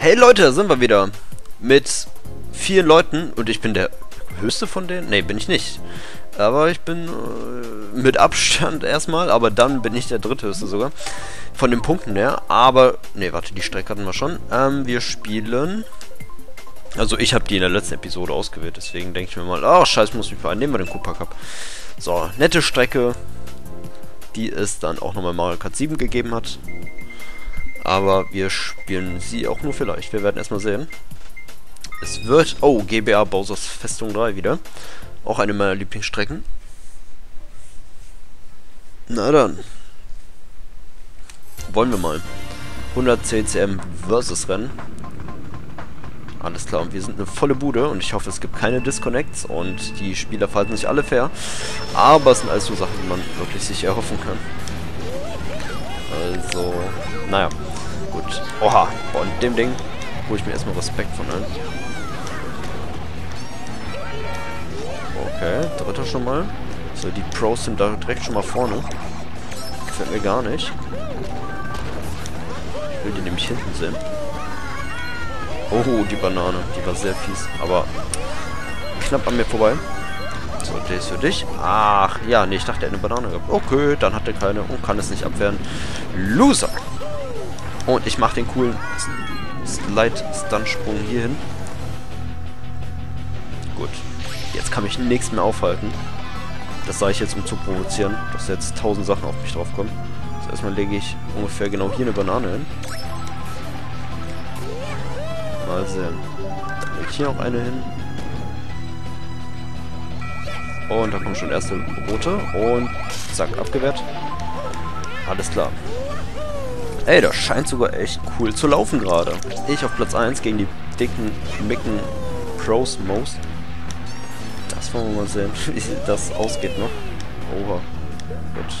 Hey Leute, da sind wir wieder. Mit vielen Leuten. Und ich bin der höchste von denen? Ne, bin ich nicht. Aber ich bin mit Abstand erstmal. Aber dann bin ich der dritthöchste sogar. Von den Punkten her. Aber, ne, warte, die Strecke hatten wir schon. Wir spielen... Also ich habe die in der letzten Episode ausgewählt. Deswegen denke ich mir mal, ach, scheiß, muss mich beeilen. Nehmen wir den Cooper Cup. So, nette Strecke. Die es dann auch nochmal Mario Kart 7 gegeben hat. Aber wir spielen sie auch nur vielleicht. Wir werden erstmal sehen. Es wird... Oh, GBA Bowser's Festung 3 wieder. Auch eine meiner Lieblingsstrecken. Na dann. Wollen wir mal. 100 CCM versus Rennen. Alles klar, und wir sind eine volle Bude und ich hoffe, es gibt keine Disconnects und die Spieler verhalten sich alle fair. Aber es sind alles so Sachen, die man wirklich sich erhoffen kann. Also, naja, gut. Oha, und dem Ding hole ich mir erstmal Respekt von allen. Okay, dritter schon mal. So, die Pros sind da direkt schon mal vorne. Gefällt mir gar nicht. Ich will die nämlich hinten sehen. Oh, die Banane. Die war sehr fies. Aber knapp an mir vorbei. So, der ist für dich. Ach, ja, nee, ich dachte, er hat eine Banane gehabt. Okay, dann hat er keine und kann es nicht abwehren. Loser! Und ich mache den coolen Slide-Stunt-Sprung hier hin. Gut. Jetzt kann mich nichts mehr aufhalten. Das sage ich jetzt, um zu provozieren, dass jetzt 1000 Sachen auf mich drauf kommen. Also erstmal lege ich ungefähr genau hier eine Banane hin. Mal sehen. Dann leg ich hier auch eine hin. Und da kommt schon erste rote. Und zack, abgewehrt. Alles klar. Ey, das scheint sogar echt cool zu laufen gerade. Ich auf Platz 1 gegen die dicken, micken Pros Most. Das wollen wir mal sehen, wie das ausgeht noch. Oha. Gut.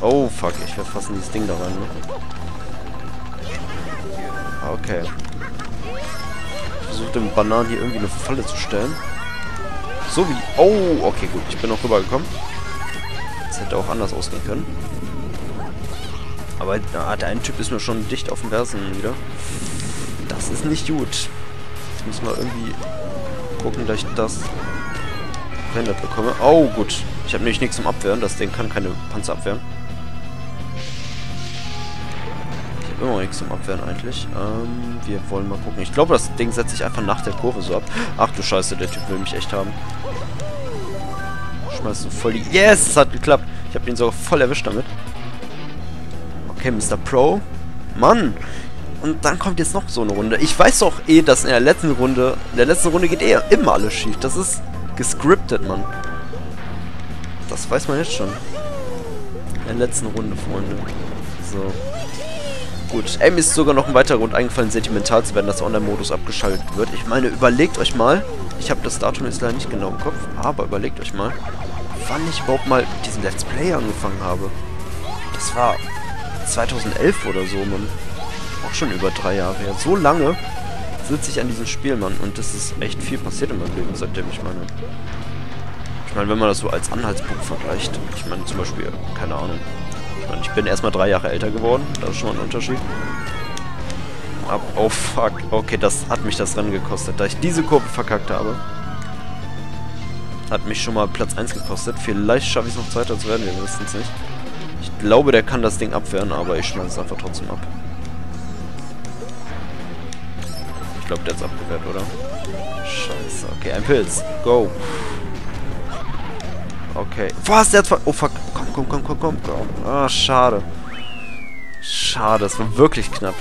Oh, fuck. Ich werde fast in dieses Ding da rein, ne? Okay. Versucht dem Bananen hier irgendwie eine Falle zu stellen. So wie... Oh, okay, gut. Ich bin auch rübergekommen. Das hätte auch anders ausgehen können. Aber der eine Typ ist mir schon dicht auf den Fersen wieder. Das ist nicht gut. Jetzt müssen wir irgendwie gucken, dass ich das verhindert bekomme. Oh, gut. Ich habe nämlich nichts zum Abwehren. Das Ding kann keine Panzer abwehren. Immer nichts zum Abwehren eigentlich. Wir wollen mal gucken. Ich glaube, das Ding setzt sich einfach nach der Kurve so ab. Ach du Scheiße, der Typ will mich echt haben. Schmeißt so voll die... Yes, es hat geklappt. Ich habe ihn sogar voll erwischt damit. Okay, Mr. Pro. Mann. Und dann kommt jetzt noch so eine Runde. Ich weiß doch eh, dass in der letzten Runde... In der letzten Runde geht eh immer alles schief. Das ist gescriptet, Mann. Das weiß man jetzt schon. In der letzten Runde, Freunde. So... Gut, ey, mir ist sogar noch ein weiterer Grund eingefallen, sentimental zu werden, dass der Online-Modus abgeschaltet wird. Ich meine, überlegt euch mal, ich habe das Datum jetzt leider nicht genau im Kopf, aber überlegt euch mal, wann ich überhaupt mal mit diesem Let's Play angefangen habe. Das war 2011 oder so, Mann. Auch schon über 3 Jahre her. So lange sitze ich an diesem Spiel, Mann. Und das ist echt viel passiert in meinem Leben, seitdem ich meine... Ich meine, wenn man das so als Anhaltspunkt vergleicht, ich meine zum Beispiel, keine Ahnung... Ich bin erstmal 3 Jahre älter geworden. Das ist schon mal ein Unterschied. Oh fuck. Okay, das hat mich das Rennen gekostet. Da ich diese Kurve verkackt habe, hat mich schon mal Platz 1 gekostet. Vielleicht schaffe ich es noch Zweiter zu werden. Wir wissen es nicht. Ich glaube, der kann das Ding abwehren, aber ich schmeiße es einfach trotzdem ab. Ich glaube, der hat es abgewehrt, oder? Scheiße. Okay, ein Pilz. Go. Okay. Was? Der hat... Oh fuck. Komm. Ah, schade. Schade, das war wirklich knapp.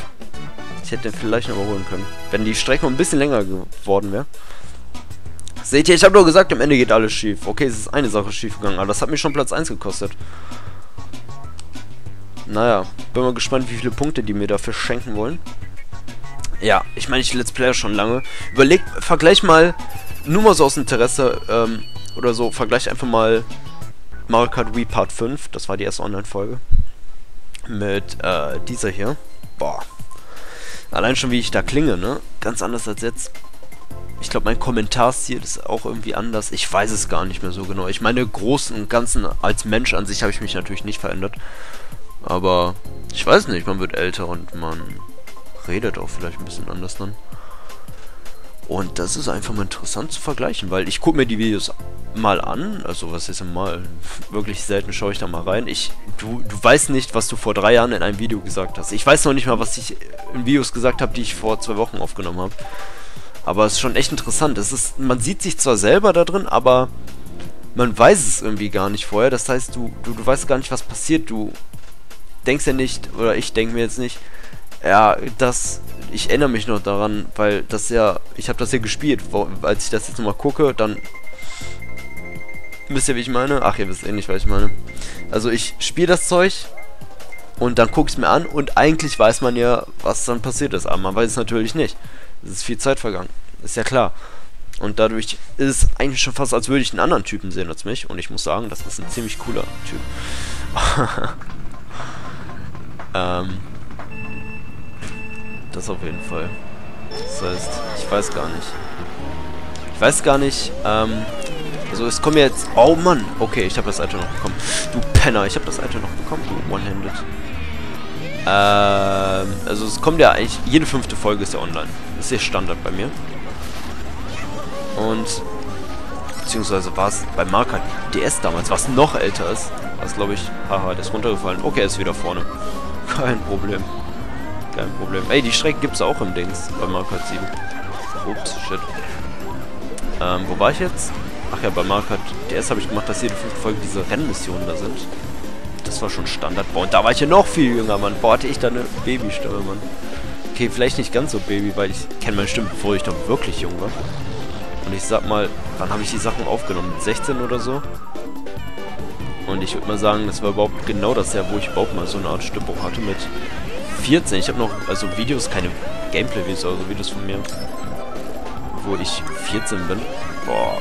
Ich hätte den vielleicht noch überholen können. Wenn die Strecke ein bisschen länger geworden wäre. Seht ihr, ich habe nur gesagt, am Ende geht alles schief. Okay, es ist eine Sache schief gegangen, aber das hat mich schon Platz 1 gekostet. Naja, bin mal gespannt, wie viele Punkte die mir dafür schenken wollen. Ja, ich meine, ich Let's Player schon lange. Überlegt, vergleich mal, nur mal so aus Interesse, oder so, vergleich einfach mal Mario Kart Wii Part 5, das war die erste Online-Folge, mit dieser hier. Boah. Allein schon, wie ich da klinge, ne? Ganz anders als jetzt. Ich glaube, mein Kommentarstil ist auch irgendwie anders. Ich weiß es gar nicht mehr so genau. Ich meine, großen und ganzen, als Mensch an sich habe ich mich natürlich nicht verändert. Aber ich weiß nicht, man wird älter und man redet auch vielleicht ein bisschen anders dann. Und das ist einfach mal interessant zu vergleichen, weil ich gucke mir die Videos mal an, also was ist denn mal, wirklich selten schaue ich da mal rein. Du weißt nicht, was du vor 3 Jahren in einem Video gesagt hast. Ich weiß noch nicht mal, was ich in Videos gesagt habe, die ich vor 2 Wochen aufgenommen habe. Aber es ist schon echt interessant. Es ist, man sieht sich zwar selber da drin, aber man weiß es irgendwie gar nicht vorher. Das heißt, du weißt gar nicht, was passiert. Du denkst ja nicht, oder ich denke mir jetzt nicht, ja, ich erinnere mich noch daran, weil das ja, ich habe das hier gespielt, als ich das jetzt nochmal gucke, dann, wisst ihr, wie ich meine? Ach, ihr wisst eh nicht, was ich meine. Also ich spiele das Zeug und dann gucke ich es mir an und eigentlich weiß man ja, was dann passiert ist, aber man weiß es natürlich nicht. Es ist viel Zeit vergangen, ist ja klar. Und dadurch ist es eigentlich schon fast, als würde ich einen anderen Typen sehen als mich und ich muss sagen, das ist ein ziemlich cooler Typ. Das auf jeden Fall. Das heißt, ich weiß gar nicht. Also es kommen jetzt... Oh Mann! Okay, ich habe das Item noch bekommen. Du Penner, ich habe das Item noch bekommen. Du One-Handed. Also es kommt ja eigentlich... Jede 5. Folge ist ja online. Das ist ja Standard bei mir. Und... Beziehungsweise war es bei Mario Kart DS damals, was noch älter ist. Was glaube ich... Haha, der ist runtergefallen. Okay, er ist wieder vorne. Kein Problem. Kein Problem. Ey, die Strecke gibt's auch im Dings. Bei Mario Kart 7. Ups, shit. Wo war ich jetzt? Ach ja, bei Mario Kart DS habe ich gemacht, dass jede 5. Folge diese Rennmissionen da sind. Das war schon Standard. Boah, und da war ich ja noch viel jünger, Mann. Boah, hatte ich da eine Babystimme, Mann. Okay, vielleicht nicht ganz so Baby, weil ich kenne meine Stimme, bevor ich doch wirklich jung war. Und ich sag mal, wann habe ich die Sachen aufgenommen? Mit 16 oder so? Und ich würde mal sagen, das war überhaupt genau das Jahr, wo ich überhaupt mal so eine Art Stimmbruch hatte mit 14. Ich habe noch, also Videos, keine Gameplay-Videos, also Videos von mir, wo ich 14 bin. Boah.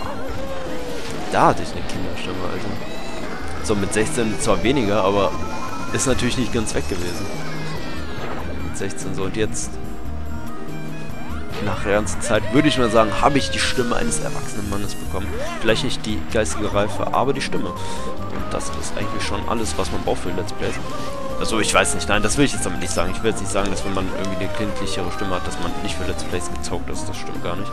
Da hatte ich eine Kinderstimme, Alter. So, mit 16 zwar weniger, aber ist natürlich nicht ganz weg gewesen. Mit 16 so. Und jetzt, nach der ganzen Zeit, würde ich mal sagen, habe ich die Stimme eines erwachsenen Mannes bekommen. Vielleicht nicht die geistige Reife, aber die Stimme. Und das ist eigentlich schon alles, was man braucht für Let's Plays. Also ich weiß nicht, nein, das will ich jetzt damit nicht sagen. Ich will jetzt nicht sagen, dass wenn man irgendwie eine kindlichere Stimme hat, dass man nicht für Let's Plays gezockt ist. Das stimmt gar nicht.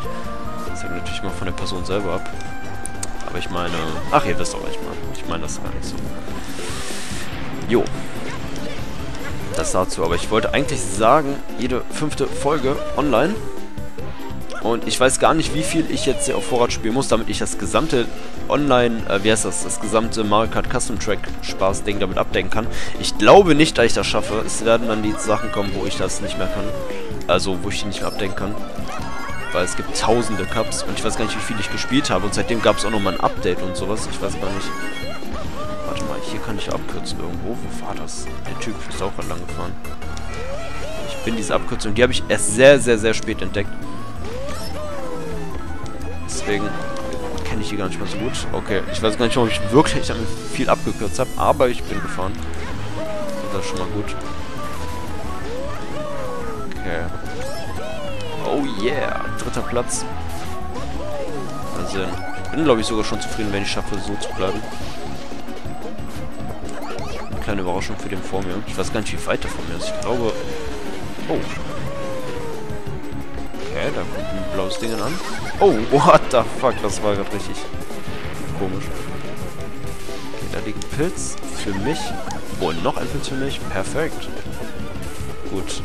Das hängt natürlich mal von der Person selber ab. Aber ich meine... Ach, ihr wisst doch, was ich meine. Ich meine das gar nicht so. Jo. Das dazu. Aber ich wollte eigentlich sagen, jede 5. Folge online. Und ich weiß gar nicht, wie viel ich jetzt hier auf Vorrat spielen muss, damit ich das gesamte Online, wie heißt das, das gesamte Mario Kart Custom Track Spaß-Ding damit abdecken kann. Ich glaube nicht, dass ich das schaffe. Es werden dann die Sachen kommen, wo ich das nicht mehr kann. Also, wo ich die nicht mehr abdecken kann. Weil es gibt tausende Cups und ich weiß gar nicht, wie viel ich gespielt habe. Und seitdem gab es auch nochmal ein Update und sowas. Ich weiß gar nicht. Warte mal, hier kann ich abkürzen irgendwo. Wo war das? Der Typ ist auch gerade lang gefahren. Ich bin diese Abkürzung, die habe ich erst sehr, sehr, sehr spät entdeckt. Deswegen kenne ich die gar nicht mehr so gut. Okay, ich weiß gar nicht, ob ich wirklich damit viel abgekürzt habe, aber ich bin gefahren. Das ist schon mal gut. Okay. Oh yeah, 3. Platz. Mal sehen. Bin, glaube ich, sogar schon zufrieden, wenn ich schaffe, so zu bleiben. Eine kleine Überraschung für den vor mir. Ich weiß gar nicht, wie weit der vor mir ist. Ich glaube... Oh. Okay, da kommt ein blaues Ding an. Oh, what the fuck, das war gerade richtig komisch. Okay, da liegt ein Pilz für mich. Oh, noch ein Pilz für mich. Perfekt. Gut.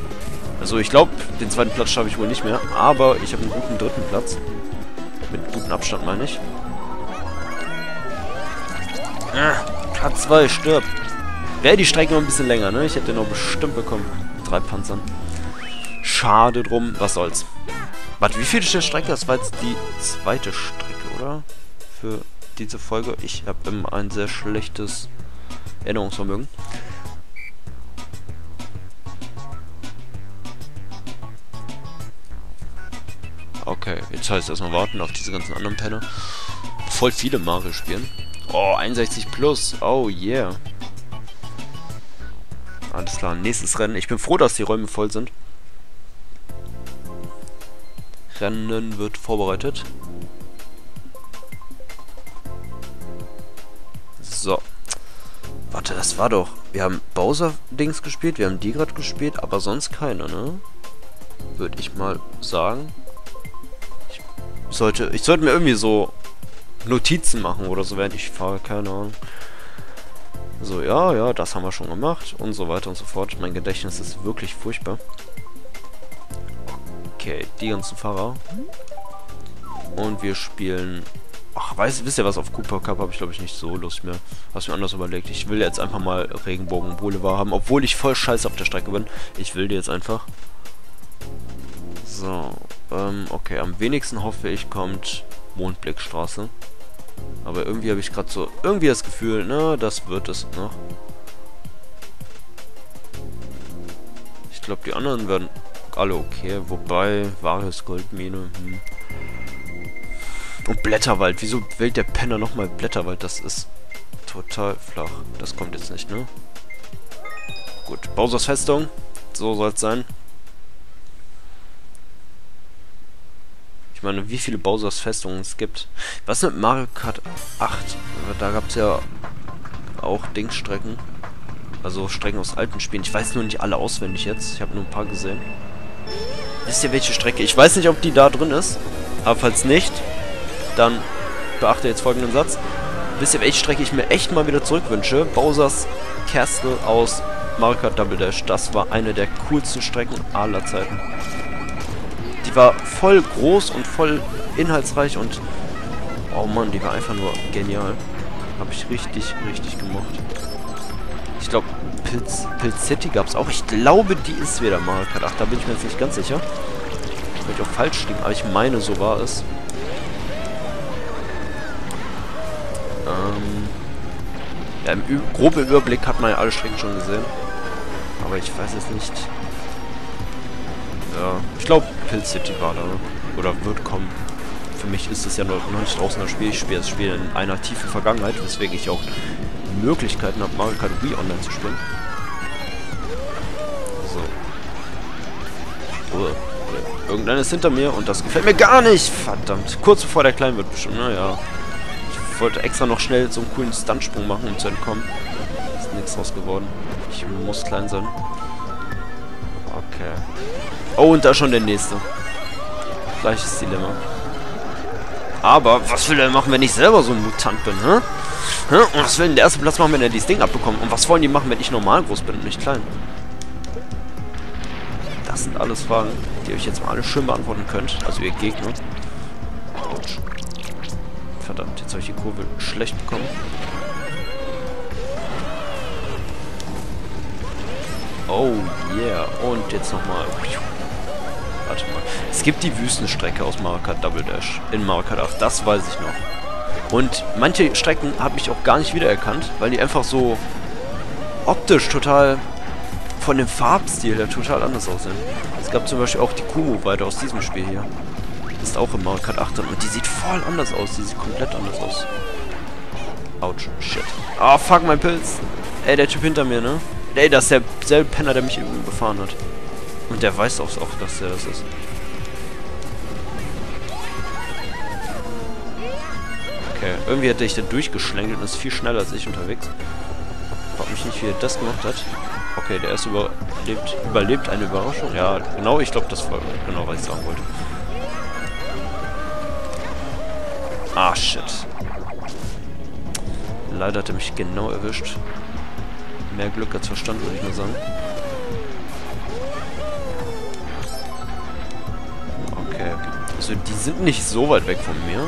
Also ich glaube, den 2. Platz schaffe ich wohl nicht mehr, aber ich habe einen guten 3. Platz. Mit gutem Abstand, meine ich. Platz 2, stirb. Wäre die Strecke noch ein bisschen länger, ne? Ich hätte den noch bestimmt bekommen. 3 Panzern. Schade drum, was soll's. Warte, wie viel ist der Strecke? Das war jetzt die 2. Strecke, oder? Für diese Folge. Ich habe immer ein sehr schlechtes Erinnerungsvermögen. Okay, jetzt heißt es erstmal warten auf diese ganzen anderen Penner. Voll viele Mario spielen. Oh, 61 plus. Oh yeah. Alles klar, nächstes Rennen. Ich bin froh, dass die Räume voll sind. Rennen wird vorbereitet. So. Warte, das war doch... Wir haben Bowser-Dings gespielt, wir haben die gerade gespielt, aber sonst keine, ne? würde ich mal sagen. Ich sollte mir irgendwie so Notizen machen oder so, während ich fahre, keine Ahnung. So, ja, das haben wir schon gemacht und so weiter und so fort. Mein Gedächtnis ist wirklich furchtbar. Okay, die ganzen Fahrer. Und wir spielen... Ach, wisst ihr was, auf Cooper Cup habe ich, glaube ich, nicht so Lust mehr. Hab's mir anders überlegt. Ich will jetzt einfach mal Regenbogenboulevard haben, obwohl ich voll scheiße auf der Strecke bin. Ich will die jetzt einfach. So, okay, am wenigsten hoffe ich, kommt Mondblickstraße. Aber irgendwie habe ich gerade so, irgendwie das Gefühl, ne, das wird es noch. Ich glaube, die anderen werden alle okay. Wobei, wahres Goldmine. Und Blätterwald. Wieso wählt der Penner nochmal Blätterwald? Das ist total flach. Das kommt jetzt nicht, ne? Gut, Bowser's Festung. So soll es sein. Ich meine, wie viele Bowser's Festungen es gibt. Was mit Mario Kart 8? Da gab es ja auch Dingsstrecken. Also Strecken aus alten Spielen. Ich weiß nur nicht alle auswendig jetzt. Ich habe nur ein paar gesehen. Wisst ihr, welche Strecke? Ich weiß nicht, ob die da drin ist. Aber falls nicht, dann beachte jetzt folgenden Satz. Wisst ihr, welche Strecke ich mir echt mal wieder zurückwünsche? Bowser's Castle aus Mario Kart Double Dash. Das war eine der coolsten Strecken aller Zeiten. Die war voll groß und voll inhaltsreich und... Oh Mann, die war einfach nur genial. Habe ich richtig, richtig gemocht. Ich glaube, Pilz City gab es auch. Ich glaube, die ist wieder Mario Kart 8. Da bin ich mir jetzt nicht ganz sicher. Ich werde auch falsch liegen, aber ich meine, so war es. Ja, im groben Überblick hat man ja alle Strecken schon gesehen. Aber ich weiß es nicht... Ja, ich glaube, Pilz City war da, oder wird kommen. Für mich ist es ja noch nicht draußen das Spiel. Ich spiele das Spiel in einer tiefen Vergangenheit, weswegen ich auch Möglichkeiten habe, Mario Kart Wii online zu spielen. So. Oh, irgendeiner ist hinter mir und das gefällt mir gar nicht! Verdammt! Kurz bevor der Klein wird bestimmt, naja. Ich wollte extra noch schnell so einen coolen Stuntsprung machen, um zu entkommen. Ist nichts draus geworden. Ich muss klein sein. Okay. Oh, und da schon der nächste. Gleiches Dilemma. Aber was will er machen, wenn ich selber so ein Mutant bin, hä? Und was will denn der erste Platz machen, wenn er dieses Ding abbekommt? Und was wollen die machen, wenn ich normal groß bin und nicht klein? Das sind alles Fragen, die ihr euch jetzt mal alle schön beantworten könnt. Also ihr Gegner. Autsch. Verdammt, jetzt habe ich die Kurve schlecht bekommen. Oh yeah. Und jetzt nochmal. Warte mal. Es gibt die Wüstenstrecke aus Mario Kart Double Dash in Mario Kart 8. Das weiß ich noch. Und manche Strecken habe ich auch gar nicht wiedererkannt, weil die einfach so optisch total von dem Farbstil her total anders aussehen. Es gab zum Beispiel auch die Kumo-Weide aus diesem Spiel hier. Ist auch in Mario Kart 8 drin. Und die sieht voll anders aus. Die sieht komplett anders aus. Autsch. Shit. Ah, fuck, mein Pilz. Ey, der Typ hinter mir, ne? Ey, das ist derselbe Penner, der mich eben befahren hat. Und der weiß auch, dass er das ist. Okay, irgendwie hätte ich da durchgeschlängelt und ist viel schneller als ich unterwegs. Frag mich nicht, wie er das gemacht hat. Okay, der ist überlebt eine Überraschung. Ja, genau, ich glaube, das war genau, was ich sagen wollte. Ah, shit. Leider hat er mich genau erwischt. Mehr Glück als Verstand, würde ich mal sagen. Okay. Also, die sind nicht so weit weg von mir.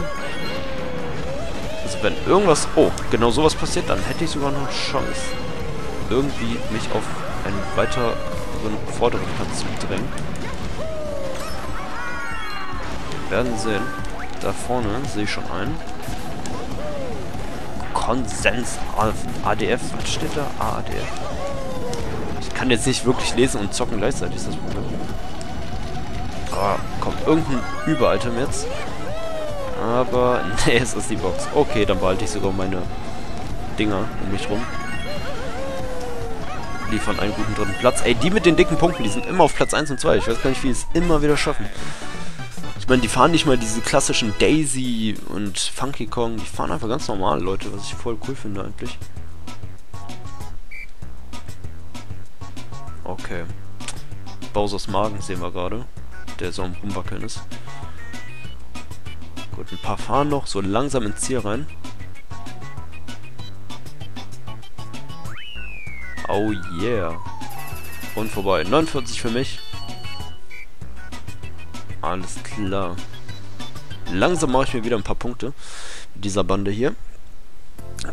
Also, wenn irgendwas... Oh, genau sowas passiert, dann hätte ich sogar noch eine Chance, irgendwie mich auf einen weiteren vorderen Platz zu drängen. Wir werden sehen. Da vorne sehe ich schon einen. Konsens ADF. Was steht da? ADF. Ich kann jetzt nicht wirklich lesen und zocken gleichzeitig, ist das Problem. Ah, kommt irgendein Über-Item jetzt. Aber, nee, es ist die Box. Okay, dann behalte ich sogar meine Dinger um mich rum. Liefern einen guten dritten Platz. Ey, die mit den dicken Punkten, die sind immer auf Platz 1 und 2. Ich weiß gar nicht, wie die es immer wieder schaffen. Ich meine, die fahren nicht mal diese klassischen Daisy und Funky Kong. Die fahren einfach ganz normal, Leute, was ich voll cool finde eigentlich. Okay. Bowser's Magen sehen wir gerade. der so am Rumwackeln ist. Gut, ein paar fahren noch, so langsam ins Ziel rein. Oh yeah. Und vorbei. 49 für mich. Alles klar. Langsam mache ich mir wieder ein paar Punkte mit dieser Bande hier.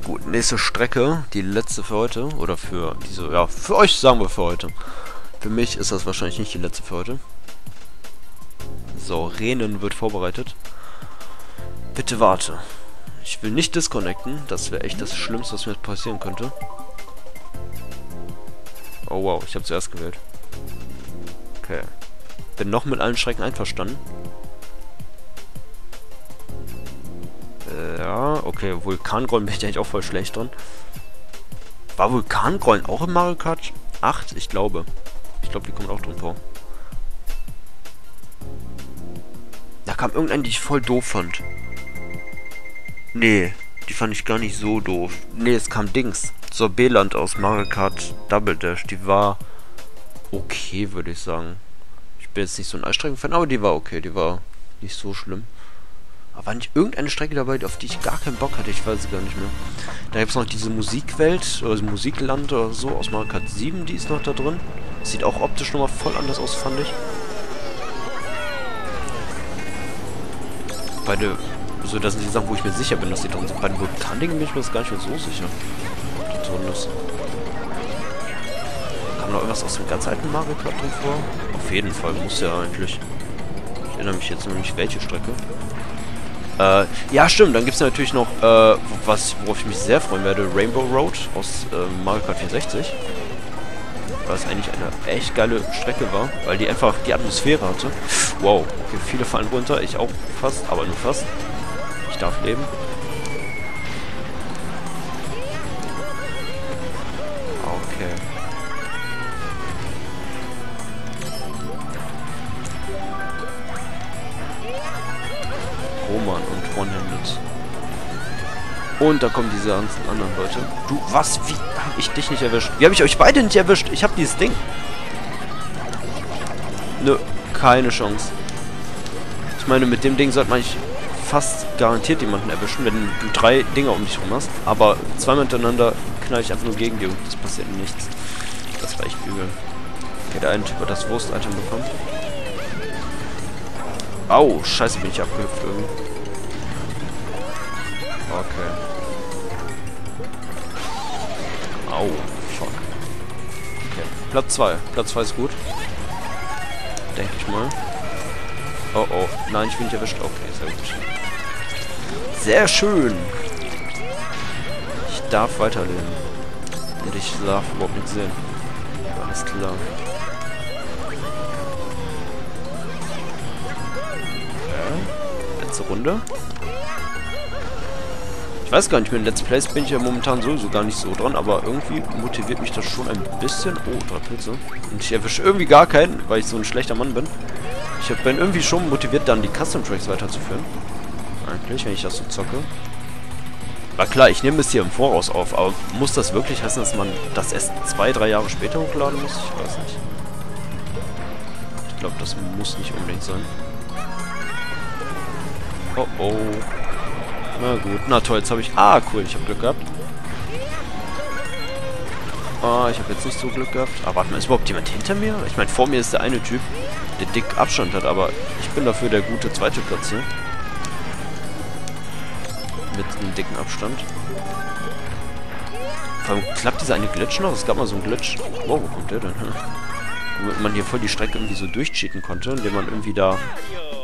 Gut, nächste Strecke. Die letzte für heute. Oder für diese, ja, für euch sagen wir für heute. Für mich ist das wahrscheinlich nicht die letzte für heute. So, Renen wird vorbereitet. Bitte warte. Ich will nicht disconnecten. Das wäre echt das Schlimmste, was mir passieren könnte. Oh wow, ich habe zuerst gewählt. Okay. Bin noch mit allen Strecken einverstanden. Ja, okay, Vulkangrollen bin ich eigentlich auch voll schlecht dran. War Vulkangrollen auch im Mario Kart 8? Ich glaube. Ich glaube, die kommt auch drin vor. Da kam irgendeine, die ich voll doof fand. Nee, die fand ich gar nicht so doof. Nee, es kam Dings. Sorbeland aus Mario Kart Double Dash. Die war okay, würde ich sagen. Ich bin jetzt nicht so ein Allstrecken-Fan, aber die war okay. Die war nicht so schlimm. Aber war nicht irgendeine Strecke dabei, auf die ich gar keinen Bock hatte? Ich weiß es gar nicht mehr. Da gibt es noch diese Musikwelt, oder Musikland oder so aus Mario Kart 7. Die ist noch da drin. Sieht auch optisch nochmal voll anders aus, fand ich. Beide. So, das sind die Sachen, wo ich mir sicher bin, dass die drin sind. Bei den Vulkandingen bin ich mir das gar nicht mehr so sicher. Kam noch irgendwas aus dem ganz alten Mario Kart drin vor? Auf jeden Fall, muss ja eigentlich. Ich erinnere mich jetzt nämlich, welche Strecke. Ja, stimmt, dann gibt es natürlich noch, worauf ich mich sehr freuen werde, Rainbow Road aus Mario Kart 64. Weil es eigentlich eine echt geile Strecke war, weil die einfach die Atmosphäre hatte. Wow, okay, viele fallen runter, ich auch fast, aber nur fast. Ich darf leben. Roman und One-Handed. Und da kommen diese ganzen anderen Leute. Du, was? Wie hab ich dich nicht erwischt? Wie habe ich euch beide nicht erwischt? Ich hab dieses Ding. Nö, keine Chance. Ich meine, mit dem Ding sollte man eigentlich fast garantiert jemanden erwischen, wenn du 3 Dinger um dich rum hast. Aber 2 miteinander knall ich einfach nur gegen die und es passiert nichts. Das war echt übel. Okay, der eine Typ hat das Wurst-Item bekommen. Au, scheiße, bin ich abgehüpft irgendwie. Okay. Au, fuck. Okay, Platz 2. Platz 2 ist gut. Denke ich mal. Oh, oh. Nein, ich bin nicht erwischt. Okay, sehr gut. Sehr schön. Ich darf weiterleben. Und ich darf überhaupt nichts sehen. Alles klar. Runde. Ich weiß gar nicht, mit Let's Plays bin ich ja momentan sowieso gar nicht so dran, aber irgendwie motiviert mich das schon ein bisschen. Oh, 3 Pilze. Und ich erwische irgendwie gar keinen, weil ich so ein schlechter Mann bin. Ich bin irgendwie schon motiviert, dann die Custom Tracks weiterzuführen. Eigentlich, wenn ich das so zocke. War klar, ich nehme es hier im Voraus auf, aber muss das wirklich heißen, dass man das erst 2, 3 Jahre später hochladen muss? Ich weiß nicht. Ich glaube, das muss nicht unbedingt sein. Oh, oh. Na gut. Na toll, jetzt habe ich... Ah, cool, ich habe Glück gehabt. Ah, ich habe jetzt nicht so Glück gehabt. Aber warte mal, ist überhaupt jemand hinter mir? Ich meine, vor mir ist der eine Typ, der dick Abstand hat, aber ich bin dafür der gute zweite Platz hier. Mit einem dicken Abstand. Vor allem klappt dieser eine Glitch noch? Es gab mal so einen Glitch. Wow, wo kommt der denn hin? Womit man hier voll die Strecke irgendwie so durchcheaten konnte, indem man irgendwie da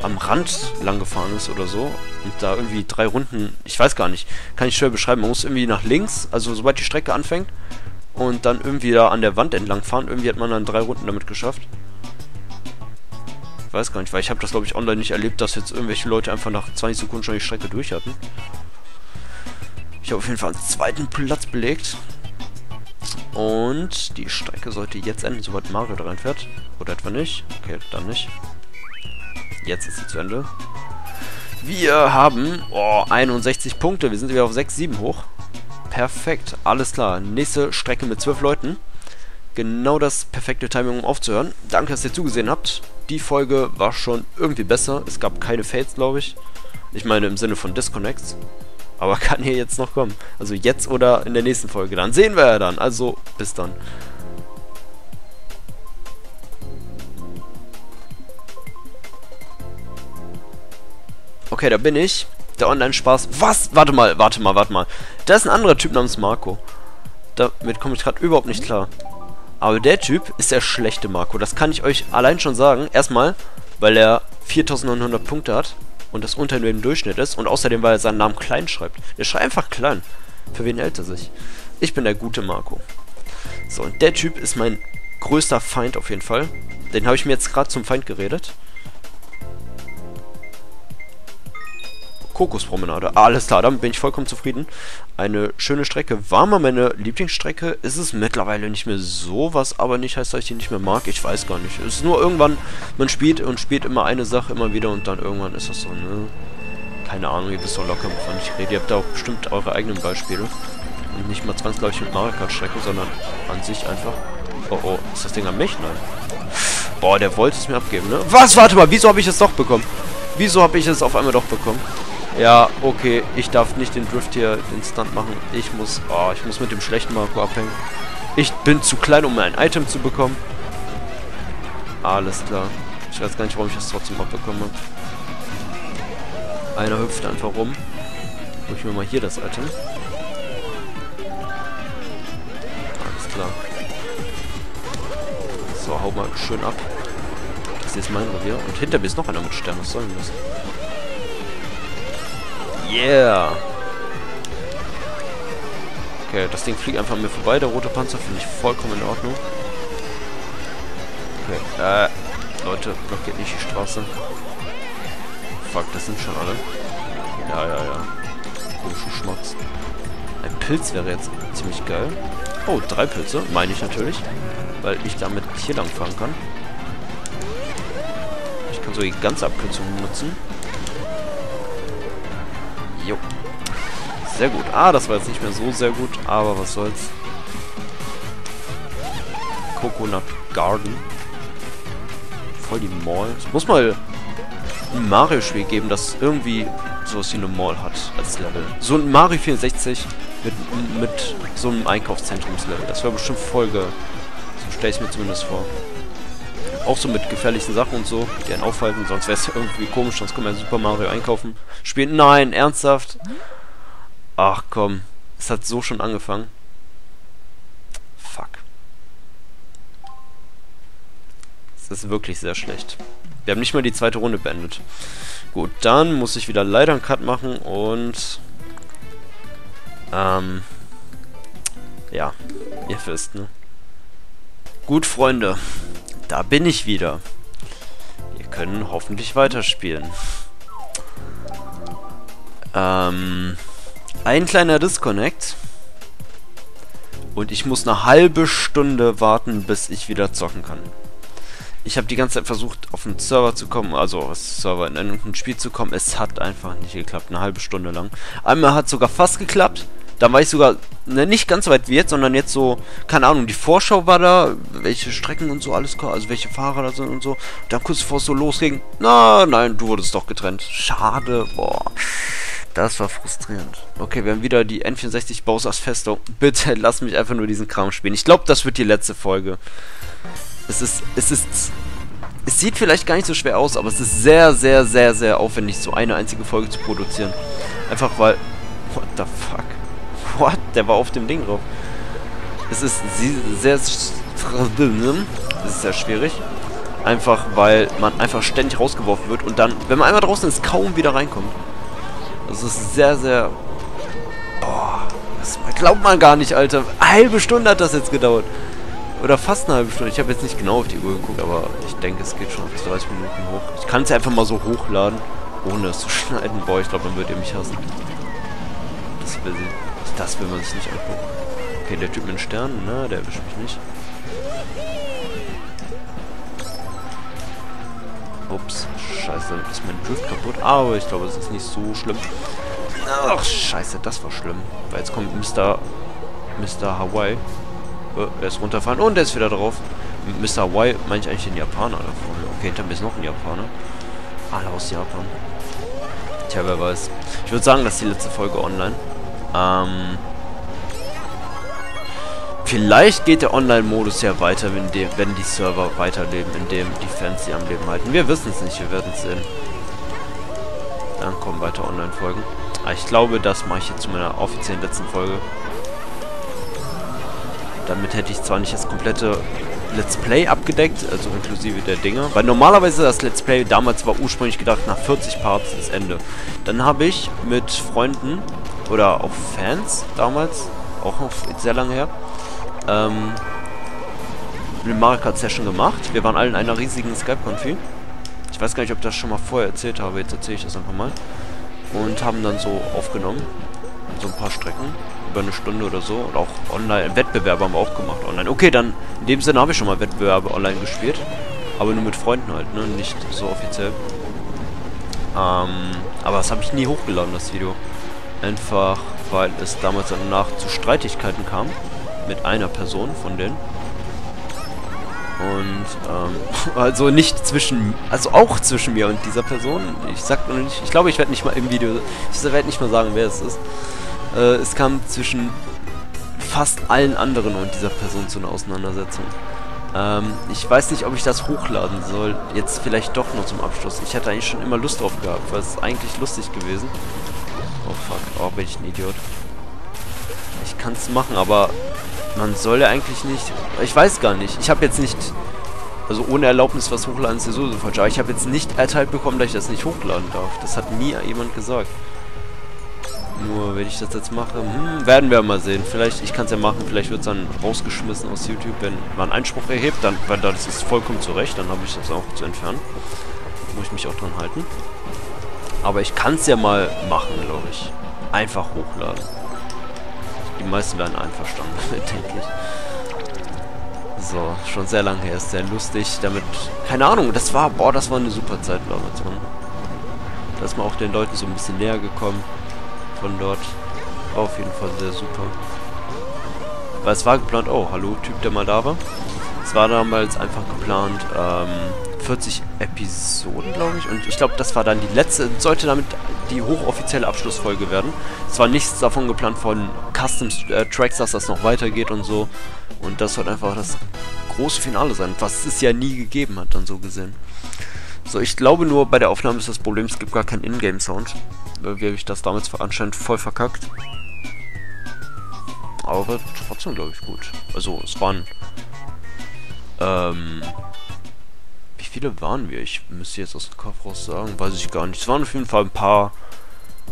am Rand lang gefahren ist oder so und da irgendwie 3 Runden, ich weiß gar nicht, kann ich schwer beschreiben, man muss irgendwie nach links, also sobald die Strecke anfängt und dann irgendwie da an der Wand entlang fahren, irgendwie hat man dann 3 Runden damit geschafft. Ich weiß gar nicht, weil ich habe das glaube ich online nicht erlebt, dass jetzt irgendwelche Leute einfach nach 20 Sekunden schon die Strecke durch hatten. Ich habe auf jeden Fall einen 2. Platz belegt. Und die Strecke sollte jetzt enden, sobald Mario da reinfährt. Oder etwa nicht? Okay, dann nicht. Jetzt ist sie zu Ende. Wir haben 61 Punkte. Wir sind wieder auf 6, 7 hoch. Perfekt, alles klar. Nächste Strecke mit 12 Leuten. Genau das perfekte Timing, um aufzuhören. Danke, dass ihr zugesehen habt. die Folge war schon irgendwie besser. Es gab keine Fails, glaube ich. Ich meine im Sinne von Disconnects. Aber kann hier jetzt noch kommen. Also jetzt oder in der nächsten Folge. Dann sehen wir ja dann. Also bis dann. Okay, da bin ich. Der Online-Spaß. Was? Warte mal. Da ist ein anderer Typ namens Marco. Damit komme ich gerade überhaupt nicht klar. Aber der Typ ist der schlechte Marco. Das kann ich euch allein schon sagen. Erstmal, weil er 4900 Punkte hat und das unter dem Durchschnitt ist. Und außerdem, weil er seinen Namen klein schreibt. Er schreibt einfach klein. Für wen hält er sich? Ich bin der gute Marco. So, und der Typ ist mein größter Feind auf jeden Fall. Den habe ich mir jetzt gerade zum Feind geredet. Kokospromenade. Alles klar, damit bin ich vollkommen zufrieden. Eine schöne Strecke. War mal meine Lieblingsstrecke. Ist es mittlerweile nicht mehr so, was aber nicht heißt, dass ich die nicht mehr mag. Ich weiß gar nicht. Es ist nur irgendwann, man spielt und spielt immer eine Sache immer wieder und dann irgendwann ist das so, ne? Keine Ahnung, ihr wisst doch locker, wovon ich rede. Ihr habt da auch bestimmt eure eigenen Beispiele. Und nicht mal zwangsläufig mit Mario Kart Strecke, sondern an sich einfach. Oh, oh, ist das Ding an mich? Nein. Boah, der wollte es mir abgeben, ne? Was? Warte mal, wieso habe ich es doch bekommen? Wieso habe ich es auf einmal doch bekommen? Ja, okay, ich darf nicht den Drift hier, den Stunt machen. Ich muss mit dem schlechten Marco abhängen. Ich bin zu klein, um ein Item zu bekommen. Alles klar. Ich weiß gar nicht, warum ich das trotzdem abbekommen habe. Einer hüpft einfach rum. Hol ich mir mal hier das Item. Alles klar. So, hau mal schön ab. Das ist mein Revier. Und hinter mir ist noch einer mit Stern. Was soll denn das? Yeah! Okay, das Ding fliegt einfach an mir vorbei. Der rote Panzer finde ich vollkommen in Ordnung. Okay, Leute, blockiert nicht die Straße. Fuck, das sind schon alle. Ja. Komische Schmatz. Ein Pilz wäre jetzt ziemlich geil. Oh, 3 Pilze, meine ich natürlich. Weil ich damit hier lang fahren kann. Ich kann so die ganze Abkürzung nutzen. Jo. Sehr gut. Ah, das war jetzt nicht mehr so sehr gut, aber was soll's. Coconut Garden. Voll die Mall. Es muss mal ein Mario-Spiel geben, das irgendwie sowas wie eine Mall hat als Level. So ein Mario 64 mit so einem Einkaufszentrumslevel. Das wäre bestimmt voll geil. So stelle ich mir zumindest vor. Auch so mit gefährlichen Sachen und so, die einen aufhalten, sonst wäre es irgendwie komisch, sonst können wir Super Mario einkaufen. Spielen, nein, ernsthaft? Ach komm, es hat so schon angefangen. Fuck. Es ist wirklich sehr schlecht. Wir haben nicht mal die zweite Runde beendet. Gut, dann muss ich wieder leider einen Cut machen und... ja, ihr wisst, ne? Gut, Freunde. Da bin ich wieder. Wir können hoffentlich weiterspielen. Ein kleiner Disconnect. Und ich muss eine halbe Stunde warten, bis ich wieder zocken kann. Ich habe die ganze Zeit versucht, auf den Server zu kommen, also auf den Server in ein Spiel zu kommen. Es hat einfach nicht geklappt, eine halbe Stunde lang. Einmal hat es sogar fast geklappt. Da war ich sogar, ne, nicht ganz so weit wie jetzt, sondern jetzt so, keine Ahnung, die Vorschau war da, welche Strecken und so alles, also welche Fahrer da sind und so. Dann kurz bevor es so losging, nein, du wurdest doch getrennt. Schade, boah. Das war frustrierend. Okay, wir haben wieder die N64 Bowser's Festung. Bitte lass mich einfach nur diesen Kram spielen. Ich glaube, das wird die letzte Folge. Es sieht vielleicht gar nicht so schwer aus, aber es ist sehr, sehr, sehr, sehr aufwendig, so eine einzige Folge zu produzieren. Einfach weil, what the fuck? What? Der war auf dem Ding drauf. Es ist sehr, sehr schwierig. Einfach, weil man einfach ständig rausgeworfen wird und dann, wenn man einmal draußen ist, kaum wieder reinkommt. Das ist sehr, sehr... Boah, das glaubt man gar nicht, Alter. Eine halbe Stunde hat das jetzt gedauert. Oder fast eine halbe Stunde. Ich habe jetzt nicht genau auf die Uhr geguckt, aber ich denke, es geht schon auf 30 Minuten hoch. Ich kann es einfach mal so hochladen, ohne es zu schneiden. Boah, ich glaube, dann wird ihr mich hassen. Das will sie. Das will man sich nicht angucken. Okay, der Typ mit den Sternen, na, der erwischt mich nicht. Ups, scheiße, ist mein Drift kaputt. Aber ich glaube, es ist nicht so schlimm. Ach, scheiße, das war schlimm. Weil jetzt kommt Mr. Hawaii. Er ist runterfahren und er ist wieder drauf. Mr. Y, meine ich eigentlich den Japaner da vorne? Okay, hinter mir ist noch ein Japaner. Alle aus Japan. Tja, wer weiß. Ich würde sagen, das ist die letzte Folge online. Vielleicht geht der Online-Modus ja weiter, wenn die Server weiterleben, indem die Fans sie am Leben halten. Wir wissen es nicht, wir werden es sehen. Dann kommen weiter Online-Folgen. Ich glaube, das mache ich jetzt zu meiner offiziellen letzten Folge. Damit hätte ich zwar nicht das komplette Let's Play abgedeckt, also inklusive der Dinge. Weil normalerweise das Let's Play damals war ursprünglich gedacht, nach 40 Parts ist Ende. Dann habe ich mit Freunden oder auch Fans damals, auch noch sehr lange her, eine Mario Kart Session gemacht. Wir waren alle in einer riesigen Skype-Konfi. Ich weiß gar nicht, ob ich das schon mal vorher erzählt habe, jetzt erzähle ich das einfach mal. Und haben dann so aufgenommen, so ein paar Strecken, über eine Stunde oder so. Und auch online, Wettbewerbe haben wir auch gemacht online. Okay, dann, in dem Sinne habe ich schon mal Wettbewerbe online gespielt. Aber nur mit Freunden halt, ne, nicht so offiziell. Aber das habe ich nie hochgeladen, das Video. Einfach, weil es damals danach zu Streitigkeiten kam. Mit einer Person von denen. Und, also nicht zwischen, also auch zwischen mir und dieser Person. Ich sag nur nicht, ich glaube, ich werde nicht mal im Video, ich werde nicht mal sagen, wer es ist. Es kam zwischen fast allen anderen und dieser Person zu einer Auseinandersetzung. Ich weiß nicht, ob ich das hochladen soll. Jetzt vielleicht doch noch zum Abschluss. Ich hatte eigentlich schon immer Lust drauf gehabt, weil es ist eigentlich lustig gewesen. Oh fuck, oh, bin ich ein Idiot. Ich kann es machen, aber man soll ja eigentlich nicht... Ich weiß gar nicht. Ich habe jetzt nicht... Also ohne Erlaubnis was hochladen ist ja so falsch. Aber ich habe jetzt nicht erteilt bekommen, dass ich das nicht hochladen darf. Das hat nie jemand gesagt. Nur wenn ich das jetzt mache... werden wir mal sehen. Vielleicht, ich kann es ja machen. Vielleicht wird es dann rausgeschmissen aus YouTube. Wenn man Einspruch erhebt, dann... Weil das ist vollkommen zu Recht. Dann habe ich das auch zu entfernen. Da muss ich mich auch dran halten. Aber ich kann es ja mal machen, glaube ich. Einfach hochladen. Die meisten werden einverstanden, denke ich. So, schon sehr lange her, ist sehr lustig. Damit, keine Ahnung, das war, boah, das war eine super Zeit damals. Da ist man auch den Leuten so ein bisschen näher gekommen. Von dort. War auf jeden Fall sehr super. Weil es war geplant, oh, hallo, Typ, der mal da war. Es war damals einfach geplant, 40 Episoden, glaube ich. Und ich glaube, das war dann die letzte, sollte damit die hochoffizielle Abschlussfolge werden. Es war nichts davon geplant von Custom-Tracks, dass das noch weitergeht und so. Und das wird einfach das große Finale sein, was es ja nie gegeben hat, dann so gesehen. So, ich glaube nur, bei der Aufnahme ist das Problem, es gibt gar keinen Ingame-Sound. Irgendwie habe ich das damals anscheinend voll verkackt. Aber trotzdem, glaube ich, gut. Also, es waren... Wie viele waren wir? Ich müsste jetzt aus dem Kopf raus sagen, weiß ich gar nicht. Es waren auf jeden Fall ein paar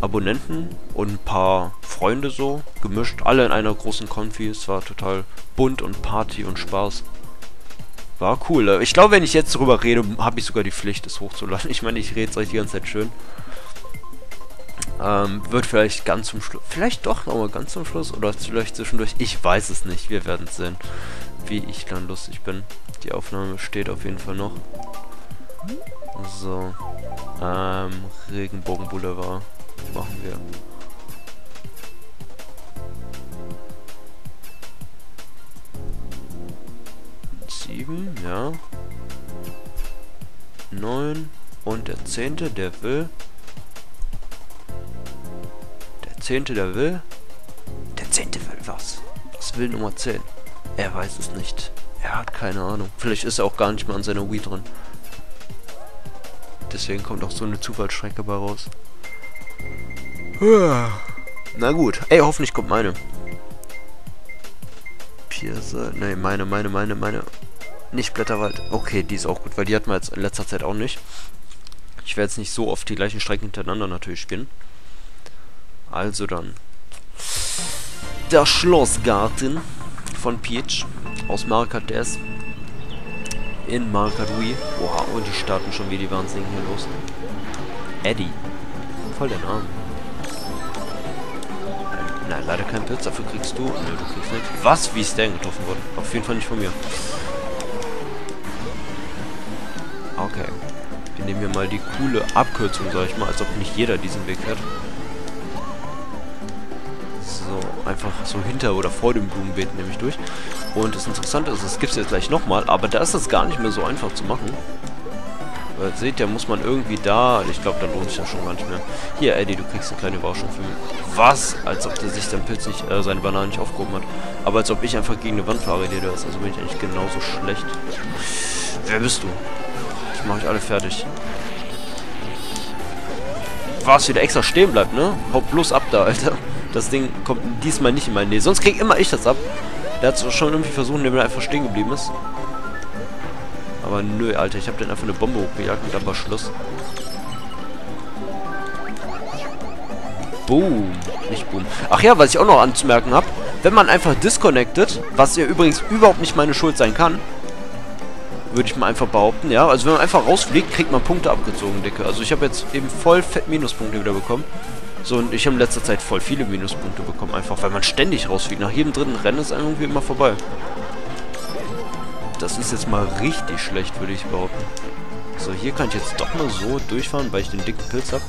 Abonnenten und ein paar Freunde so, gemischt. Alle in einer großen Konfi. Es war total bunt und Party und Spaß. War cool. Ich glaube, wenn ich jetzt drüber rede, habe ich sogar die Pflicht, es hochzuladen. Ich meine, ich rede es euch die ganze Zeit schön. Wird vielleicht ganz zum Schluss, vielleicht doch nochmal ganz zum Schluss oder vielleicht zwischendurch. Ich weiß es nicht. Wir werden es sehen, wie ich dann lustig bin. Die Aufnahme steht auf jeden Fall noch. So. Regenbogenboulevard machen wir. Sieben, ja. 9 und der 10., der will. Der 10., der will. Der 10. will was? Was will Nummer 10? Er weiß es nicht. Er hat keine Ahnung. Vielleicht ist er auch gar nicht mehr an seiner Wii drin. Deswegen kommt auch so eine Zufallsstrecke bei raus. Na gut. Ey, hoffentlich kommt meine. Pierce. Ne, meine. Nicht Blätterwald. Okay, die ist auch gut, weil die hatten wir jetzt in letzter Zeit auch nicht. Ich werde jetzt nicht so oft die gleichen Strecken hintereinander natürlich spielen. Also dann. Der Schlossgarten von Peach. Aus Mario Kart DS in Mario Kart Wii. Oha, und die starten schon wie die Wahnsinnigen hier los. Eddie. Voll der Name. Nein, leider kein Pilz, dafür kriegst du. Nö, du kriegst nicht. Was? Wie ist der denn getroffen worden? Auf jeden Fall nicht von mir. Okay. Wir nehmen hier mal die coole Abkürzung, sag ich mal, als ob nicht jeder diesen Weg fährt. So. einfach so hinter oder vor dem Blumenbeet nämlich durch. Und das Interessante ist, das gibt es jetzt gleich nochmal, aber da ist das gar nicht mehr so einfach zu machen. Weil seht ihr, muss man irgendwie da... Ich glaube, da lohnt sich das schon gar nicht mehr. Hier, Eddie, du kriegst eine kleine Überraschung für mich. Was? Als ob der sich dann plötzlich seine Banane nicht aufgehoben hat. Aber als ob ich einfach gegen eine Wand fahre, die da ist. Also bin ich eigentlich genauso schlecht. Wer bist du? Ich mache euch alle fertig. Was, wieder extra stehen bleibt, ne? Hau bloß ab da, Alter. Das Ding kommt diesmal nicht in meine Nähe. Sonst krieg immer ich das ab. Der hat es schon irgendwie versucht, indem er einfach stehen geblieben ist. Aber nö, Alter, ich habe den einfach eine Bombe hochgejagt und dann war Schluss. Boom. Nicht boom. Ach ja, was ich auch noch anzumerken habe. Wenn man einfach disconnected, was ja übrigens überhaupt nicht meine Schuld sein kann, würde ich mal einfach behaupten, ja. Also wenn man einfach rausfliegt, kriegt man Punkte abgezogen, Dicke. Also ich habe jetzt eben voll fett Minuspunkte wieder bekommen. So, und ich habe in letzter Zeit voll viele Minuspunkte bekommen, einfach weil man ständig rausfliegt. Nach jedem dritten Rennen ist irgendwie immer vorbei. Das ist jetzt mal richtig schlecht, würde ich behaupten. So, hier kann ich jetzt doch mal so durchfahren, weil ich den dicken Pilz habe.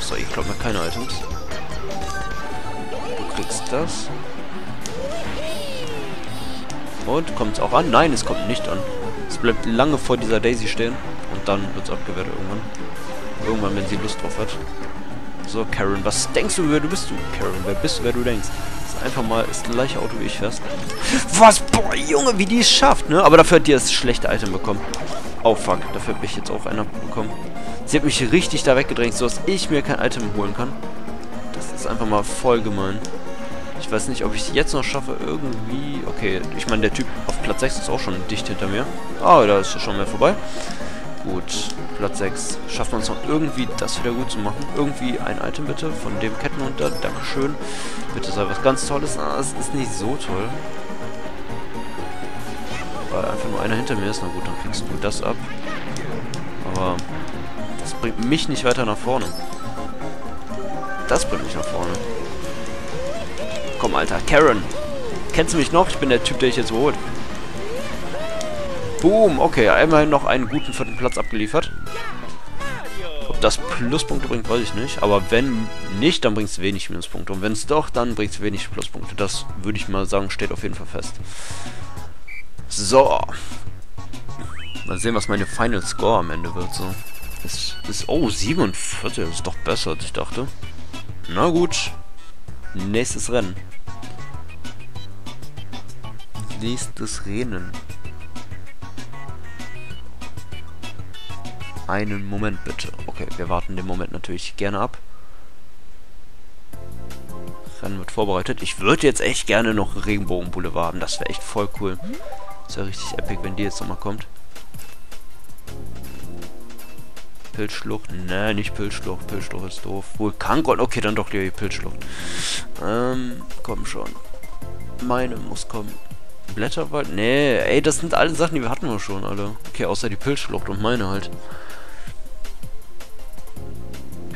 So, ich glaube mal keine Items. Du kriegst das. Und kommt es auch an? Nein, es kommt nicht an. Es bleibt lange vor dieser Daisy stehen. Und dann wird es abgewertet irgendwann. Irgendwann, wenn sie Lust drauf hat. So, Karen, was denkst du, wer du bist? Karen, wer bist du, wer du denkst? Das ist einfach mal das gleiche Auto, wie ich fährst. Was? Boah, Junge, wie die es schafft, ne? Aber dafür hat die das schlechte Item bekommen. Oh, fuck. Dafür habe ich jetzt auch einer bekommen. Sie hat mich richtig da weggedrängt, sodass ich mir kein Item holen kann. Das ist einfach mal voll gemein. Ich weiß nicht, ob ich es jetzt noch schaffe, irgendwie... Okay, ich meine, der Typ auf Platz 6 ist auch schon dicht hinter mir. Ah, da ist schon mehr vorbei. Gut, Platz 6. Schafft man es noch irgendwie, das wieder gut zu machen? Irgendwie ein Item bitte von dem Kettenhund da. Dankeschön. Bitte sei was ganz Tolles. Ah, es ist nicht so toll. Weil einfach nur einer hinter mir ist. Na gut, dann kriegst du das ab. Aber das bringt mich nicht weiter nach vorne. Das bringt mich nach vorne. Komm, Alter. Karen. Kennst du mich noch? Ich bin der Typ, der ich jetzt überholt. Boom. Okay, einmal noch einen guten vierten Platz abgeliefert. Ob das Pluspunkte bringt, weiß ich nicht. Aber wenn nicht, dann bringt es wenig Minuspunkte. Und wenn es doch, dann bringt es wenig Pluspunkte. Das würde ich mal sagen, steht auf jeden Fall fest. So. Mal sehen, was meine Final Score am Ende wird. So. Das ist... Oh, 47. Das ist doch besser, als ich dachte. Na gut. Nächstes Rennen. Nächstes Rennen. Einen Moment bitte. Okay, wir warten den Moment natürlich gerne ab. Rennen wird vorbereitet. Ich würde jetzt echt gerne noch Regenbogenboulevard haben. Das wäre echt voll cool. Das wäre richtig epic, wenn die jetzt nochmal kommt. Pilzschlucht. Ne, nicht Pilzschlucht. Pilzschlucht ist doof. Vulkangrollen. Okay, dann doch die Pilzschlucht. Komm schon. Meine muss kommen. Blätterwald? Nee, ey, das sind alle Sachen, die wir hatten wir schon, alle. Okay, außer die Pilzschlucht und meine halt.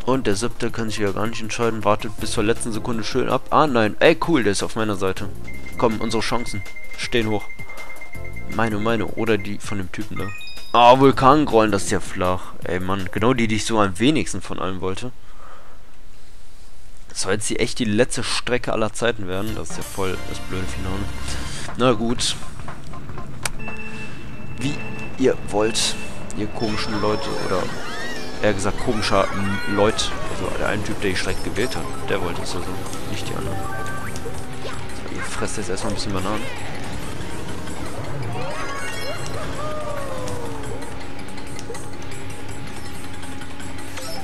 Und der siebte kann sich ja gar nicht entscheiden. Wartet bis zur letzten Sekunde schön ab. Ah, nein. Ey, cool, der ist auf meiner Seite. Komm, unsere Chancen stehen hoch. Meine. Oder die von dem Typen da. Ah, Vulkangrollen, das ist ja flach. Ey, Mann, genau die ich so am wenigsten von allem wollte. Das soll jetzt die echt die letzte Strecke aller Zeiten werden. Das ist ja voll das blöde Finale. Na gut. Wie ihr wollt, ihr komischen Leute. Oder eher gesagt komischer Leute. Also der eine Typ, der die Strecke gewählt hat, der wollte es also, nicht die anderen. So, ihr fresst jetzt erstmal ein bisschen Bananen.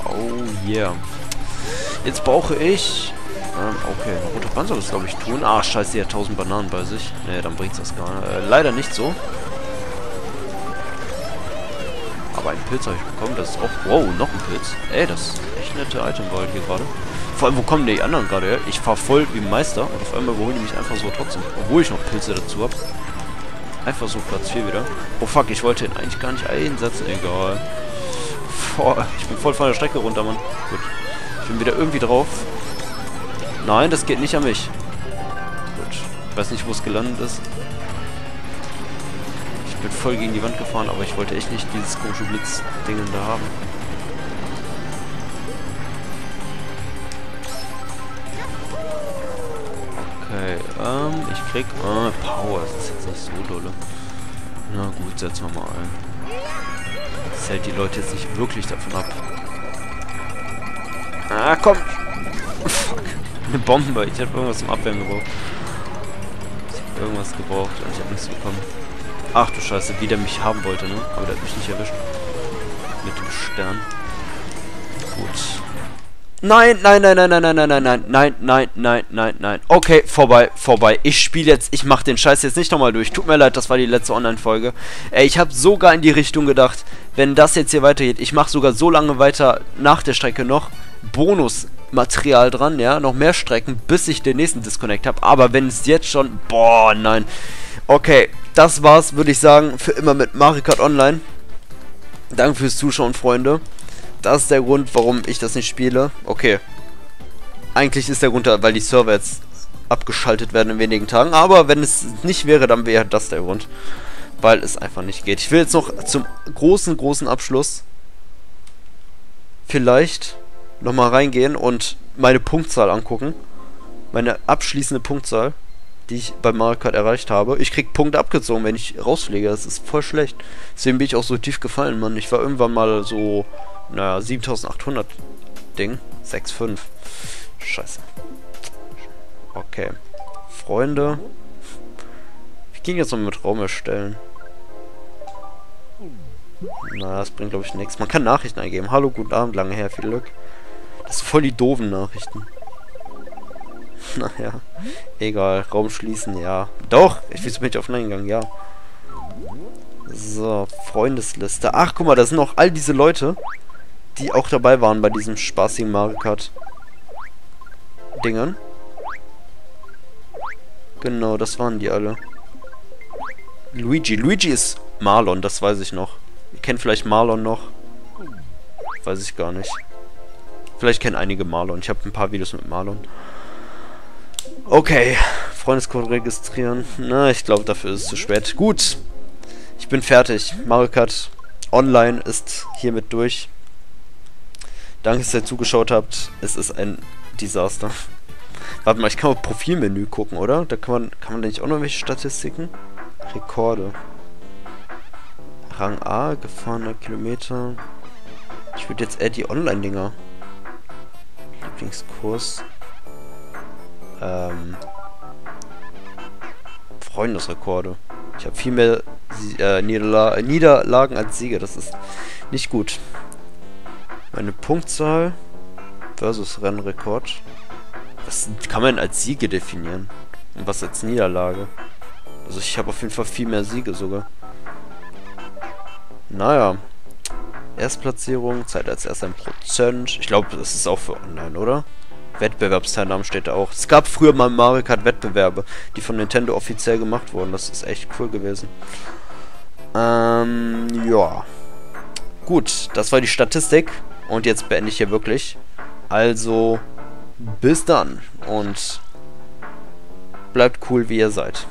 Oh yeah. Jetzt brauche ich... okay, eine rote Panzer muss glaube ich tun. Ah, scheiße, die hat 1000 Bananen bei sich. Ne, dann bringt's das gar nicht. Leider nicht so. Aber einen Pilz habe ich bekommen. Das ist auch... Wow, noch ein Pilz. Ey, das ist echt nette Itemwahl hier gerade. Vor allem, wo kommen die anderen gerade her? Ich fahre voll wie ein Meister und auf einmal überholen die mich einfach so trotzdem. Obwohl ich noch Pilze dazu habe. Einfach so Platz 4 wieder. Oh fuck, ich wollte ihn eigentlich gar nicht einsetzen. Egal. Ich bin voll von der Strecke runter, Mann. Gut. Ich bin wieder irgendwie drauf. Nein, das geht nicht an mich. Gut. Ich weiß nicht, wo es gelandet ist. Ich bin voll gegen die Wand gefahren, aber ich wollte echt nicht dieses komische Blitzding da haben. Okay, ich krieg... Power, das ist jetzt nicht so dolle. Na gut, setzen wir mal ein. Das hält die Leute jetzt nicht wirklich davon ab. Ah, komm! Fuck. Eine Bombe, ich hab irgendwas zum Abwehren gebraucht. Ich hab irgendwas gebraucht und ich hab nichts bekommen. Ach du Scheiße, wie der mich haben wollte, ne? Aber der hat mich nicht erwischt. Mit dem Stern. Gut. Nein, nein, nein, nein, nein, nein, nein, nein, nein, nein, nein, nein, nein. Okay, vorbei, vorbei. Ich spiele jetzt, ich mache den Scheiß jetzt nicht nochmal durch. Tut mir leid, das war die letzte Online-Folge. Ey, ich habe sogar in die Richtung gedacht, wenn das jetzt hier weitergeht, ich mache sogar so lange weiter nach der Strecke noch Bonusmaterial dran, ja, noch mehr Strecken, bis ich den nächsten Disconnect habe. Aber wenn es jetzt schon, boah, nein. Okay, das war's, würde ich sagen, für immer mit Mario Kart Online. Danke fürs Zuschauen, Freunde. Das ist der Grund, warum ich das nicht spiele. Okay. Eigentlich ist der Grund, weil die Server jetzt abgeschaltet werden in wenigen Tagen. Aber wenn es nicht wäre, dann wäre das der Grund. Weil es einfach nicht geht. Ich will jetzt noch zum großen, großen Abschluss vielleicht nochmal reingehen und meine Punktzahl angucken. Meine abschließende Punktzahl, die ich bei Mario Kart erreicht habe. Ich krieg Punkte abgezogen, wenn ich rausfliege. Das ist voll schlecht. Deswegen bin ich auch so tief gefallen, Mann. Ich war irgendwann mal so... Naja, 7800 Ding. 6,5. Scheiße. Okay. Freunde. Wir gehen jetzt noch mit Raum erstellen. Na, das bringt glaube ich nichts. Man kann Nachrichten eingeben. Hallo, guten Abend, lange her, viel Glück. Das sind voll die doofen Nachrichten. Naja. Egal. Raum schließen, ja. Doch! Wieso bin ich auf Nein gegangen? Ja. So, Freundesliste. Ach, guck mal, da sind noch all diese Leute, die auch dabei waren bei diesem spaßigen Mario Kart Dingern. Genau, das waren die alle. Luigi. Luigi ist Marlon, das weiß ich noch. Ihr kennt vielleicht Marlon noch. Weiß ich gar nicht. Vielleicht kennen einige Marlon. Ich habe ein paar Videos mit Marlon. Okay. Freundescode registrieren. Na, ich glaube, dafür ist es zu spät. Gut. Ich bin fertig. Mario Kart Online ist hiermit durch. Danke, dass ihr zugeschaut habt. Es ist ein Desaster. Warte mal, ich kann auf Profilmenü gucken, oder? Da kann man da nicht auch noch welche Statistiken? Rekorde. Rang A, gefahrene Kilometer. Ich würde jetzt eher die Online-Dinger. Lieblingskurs. Freundesrekorde. Ich habe viel mehr Niederlagen als Siege. Das ist nicht gut. Meine Punktzahl versus Rennrekord. Was kann man als Siege definieren? Und was als Niederlage? Also ich habe auf jeden Fall viel mehr Siege sogar. Naja. Erstplatzierung, Zeit als erster im Prozent. Ich glaube, das ist auch für Online, oder? Wettbewerbsteilnahmen steht da auch. Es gab früher mal Mario Kart Wettbewerbe, die von Nintendo offiziell gemacht wurden. Das ist echt cool gewesen. Ja. Gut, das war die Statistik. Und jetzt beende ich hier wirklich. Also, bis dann. Und bleibt cool, wie ihr seid.